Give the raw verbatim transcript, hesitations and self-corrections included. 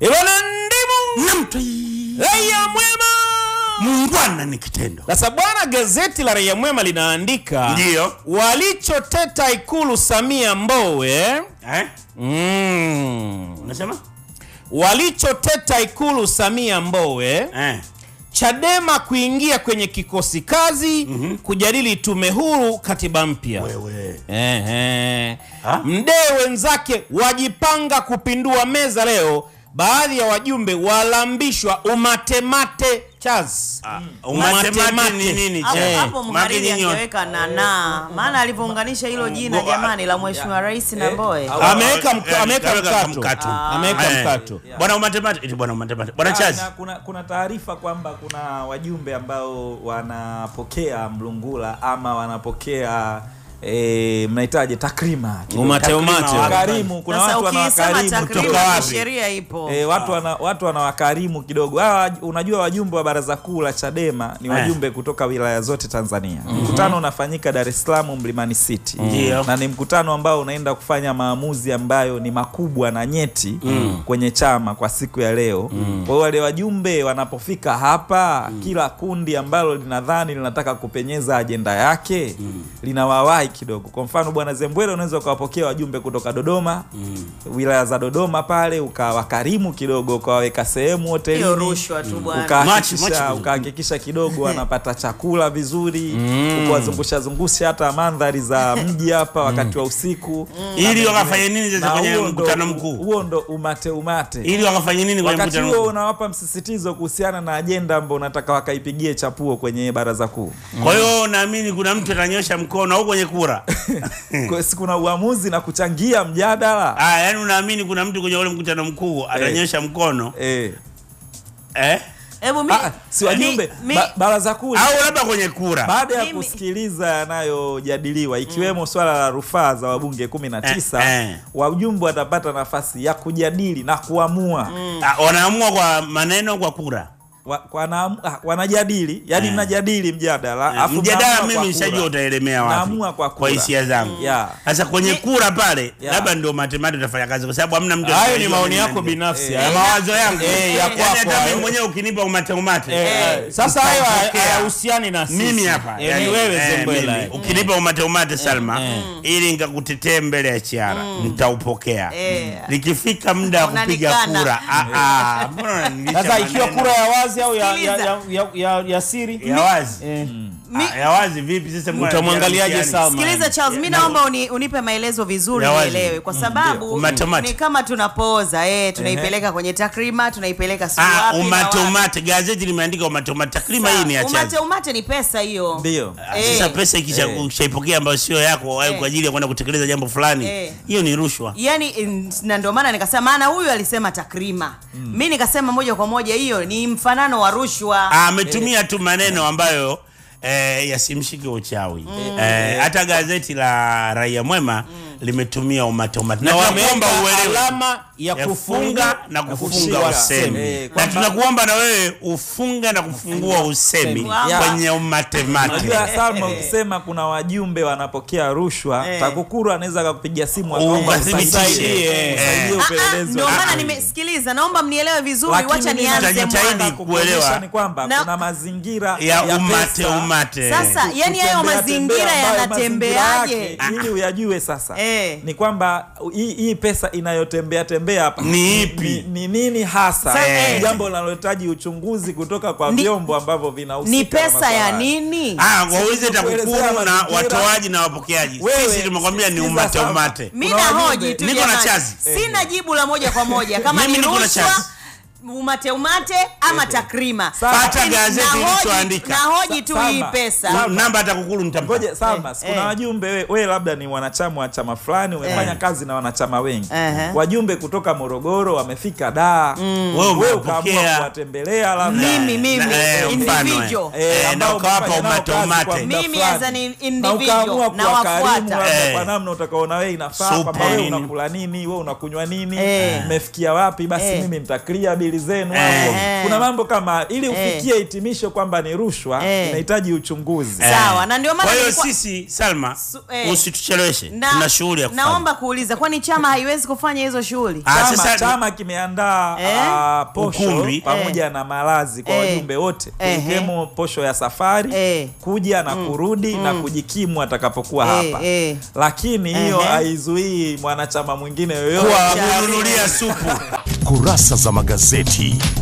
Iwana ndimu na mtui. Raia mwema. Muungwana ni kitendo. Sasa bwana, gazeti la Raia Mwema linaandika, ndio, walichoteta Ikulu Samia Mbowe. Eh? Mm. Unasema? Walichoteta Ikulu Samia Mbowe. Eh. Chadema kuingia kwenye kikosi kazi, mm -hmm. kujadili tume huru katiba mpya. Wewe. Eh, eh. Mdee wenzake wajipanga kupindua meza leo. Baadhi ya wajumbe walambishwa umatemate chaz. Ah, umatemate ni nini? Hapo mhariri angeweka na na maana alipounganisha hilo jina jamani la mheshimiwa rais na Mbowe. Ameweka ameweka mkato. Ameweka mkato. Bwana umatemate eti bwana umatemate. Bwana chaz. Kuna kuna taarifa kwamba kuna wajumbe ambao wanapokea mlungula ama wanapokea eh mnaitaje takrima umateumate wakarimu. Kuna watu wanawakarimu kutoka wapi? Sheria ipo. Eh, watu wana watu wanawakarimu kidogo. Ah, unajua wajumbe wa baraza kuu la Chadema ni wajumbe eh. kutoka wilaya zote Tanzania. Mm -hmm. Mkutano unafanyika Dar es Salaam Mlimani City. Mm -hmm. Na ni mkutano ambao unaenda kufanya maamuzi ambayo ni makubwa na nyeti mm -hmm. kwenye chama kwa siku ya leo. Mm -hmm. Kwa wale wajumbe wanapofika hapa, mm -hmm. kila kundi ambalo linadhani linataka kupenyeza ajenda yake mm -hmm. linawawahi kidogo. Kwa mfano bwana Zembwele unaweza kuwapokea wajumbe kutoka Dodoma, mm. wilaya za Dodoma pale ukawakarimu kidogo, ukawaweka sehemu hotelini, ukahakikisha ukahakikisha kidogo wanapata chakula vizuri, mm. ukawazungusha zungusha hata mandhari za mji hapa wakati wa usiku, mm. ili wakafanye nini sasa kwenye mkutano mkuu? Huo ndo umate umate. Ili wakafanye nini kwenye mkutano mkuu? Wakati unawapa msisitizo kuhusiana na ajenda ambayo unataka wakaipigie chapuo kwenye baraza kuu. Mm. Kwa hiyo naamini kuna mtu atanyosha mkono au kwenye kura. Kwa siku na uamuzi na kuchangia mjadala. Ah, yani unaamini kuna mtu kwenye ule mkutano mkuu atanyosha eh. mkono? Eh. Eh? Ebo mimi si wajumbe ba, baraza kuu au labda kwenye kura. Baada ya kusikiliza yanayojadiliwa ikiwemo mm. swala la rufaa za wabunge kumi na tisa, eh, eh. wajumbe watapata nafasi ya kujadili na kuamua. Mm. Ah, wanaamua kwa maneno kwa kura. Wana wanajadili yani mnajadili mjadala afu mjadala mimi nishajua utaelemea wapi kwa hisia zangu. Sasa kwenye kura pale labda ndio matematiki utafanya kazi kwa sababu hamna mtu. Hayo ni maoni yako binafsi ya mawazo yangu ya kwako. Hata mimi mwenyewe ukinipa umateumate sasa hayo hayahusiani na sisi. Mimi hapa yani wewe Zembwele ukinipa umateumate Salma ili nikakutetea mbele ya chiara nitaupokea. Nikifika muda wa kupiga kura a a sasa ikiwa kura ya wazi au ya ya ya, ya, ya, ya siri ya wazi eh. Mi... ah, ya wazi vipi sisi mtamwangaliaje Salma? Sikiliza Charles, mimi naomba uni, unipe maelezo vizuri nielewe kwa sababu mm. ni kama tunapooza eh tunaipeleka kwenye takrima tunaipeleka sio wapi. Ah, umatomate gazeti limeandika umatomate takrima hii ni ya Charles. Umatomate ni pesa hiyo. Ndio. Eh. Sasa pesa ikishaipokea eh. ambayo sio yako eh. kwa ajili ya kwenda kutekeleza jambo fulani hiyo eh. ni rushwa. Yaani na ndio maana nikasema maana huyu alisema takrima. Mm. Mimi nikasema moja kwa moja hiyo ni mfanano wa rushwa. Ah, ametumia eh. tu maneno ambayo Eh, yasimshike uchawi. Mm. Eh, hata gazeti la Raia Mwema mm. limetumia umatomate. Na tunakuomba uelewe alama ya kufunga na kufunga usemi. Na tunakuomba na wewe ufunga na kufungua usemi kwenye umatemate. Unajua Salma ukisema kuna wajumbe wanapokea rushwa, TAKUKURU anaweza kukupigia simu akakuthibitishe. Ndio maana nimesikiliza. Naomba mnielewe vizuri, acha nianze mwanzo kuelewa ni kwamba kuna mazingira ya umateumate. Sasa yani hayo mazingira yanatembeaje ili uyajue sasa? Eh. Ni kwamba hii pesa inayotembea tembea hapa ni ipi? Ni nini hasa? Eh. Jambo linalotaji uchunguzi kutoka kwa vyombo ambavyo vinahusika. Ni pesa ya nini? Ah, waweze TAKUKURU na watoaji na wapokeaji. Sisi tumekwambia ni umate umate. Mimi na hoji tu. Niko na chazi. Sina jibu la moja kwa moja kama ni rushwa, umate umate ama takrima. Pata gazeti lilichoandika. Na hoji tu hii pesa. Namba TAKUKURU mtampa. Ngoje Salma, kuna wajumbe wewe we labda ni wanachama wa chama fulani, umefanya eh. kazi na wanachama wengi. Eh. Wajumbe kutoka Morogoro wamefika Dar. Mm. Wewe ukaamua kuwatembelea labda. Mimi mimi individual. Na ukawapa umate umate. Mimi as ni individual na wafuata. Kwa namna utakaona wewe inafaa, kwa wewe unakula nini, wewe unakunywa nini, umefikia wapi, basi mimi nitakria dalili zenu hapo. Eh. Kuna mambo kama ili ufikie eh. hitimisho kwamba ni rushwa eh. inahitaji uchunguzi. Eh. Sawa, na ndio maana nilikuwa sisi Salma eh. usitucheleweshe na shughuli ya kufanya. Naomba kuuliza, kwani chama haiwezi kufanya hizo shughuli? Chama, chama kimeandaa eh. uh, posho pamoja eh. na malazi kwa eh. wajumbe wote. Eh. Kemo posho ya safari, eh. kuja na mm. kurudi mm. na kujikimu atakapokuwa eh. hapa. Eh. Lakini hiyo eh. haizuii mwanachama mwingine yoyote kununulia supu. Kurasa za magazeti.